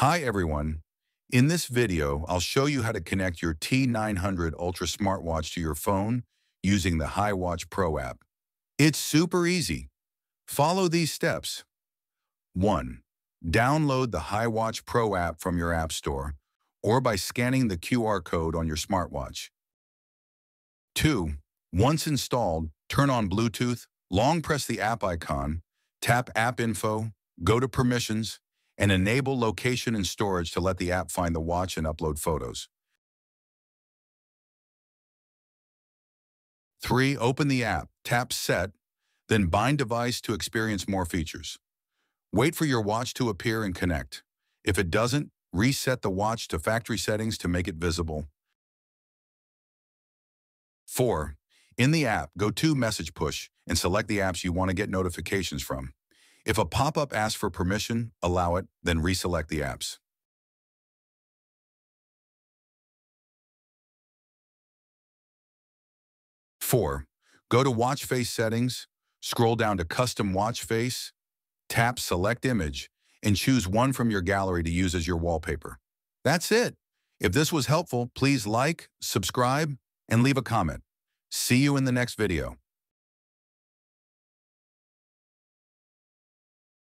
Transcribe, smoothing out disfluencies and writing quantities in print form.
Hi everyone. In this video, I'll show you how to connect your T900 Ultra smartwatch to your phone using the HiWatch Pro app. It's super easy. Follow these steps. 1. Download the HiWatch Pro app from your app store or by scanning the QR code on your smartwatch. 2. Once installed, turn on Bluetooth, long press the app icon, tap App Info, go to Permissions, and enable location and storage to let the app find the watch and upload photos. 3. Open the app, tap Set, then Bind Device to experience more features. Wait for your watch to appear and connect. If it doesn't, reset the watch to factory settings to make it visible. 4. In the app, go to Message Push and select the apps you want to get notifications from. If a pop-up asks for permission, allow it, then reselect the apps. 4. Go to Watch Face Settings, scroll down to Custom Watch Face, tap Select Image, and choose one from your gallery to use as your wallpaper. That's it. If this was helpful, please like, subscribe, and leave a comment. See you in the next video.